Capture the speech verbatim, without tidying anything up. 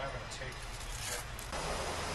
I'm not going to take it.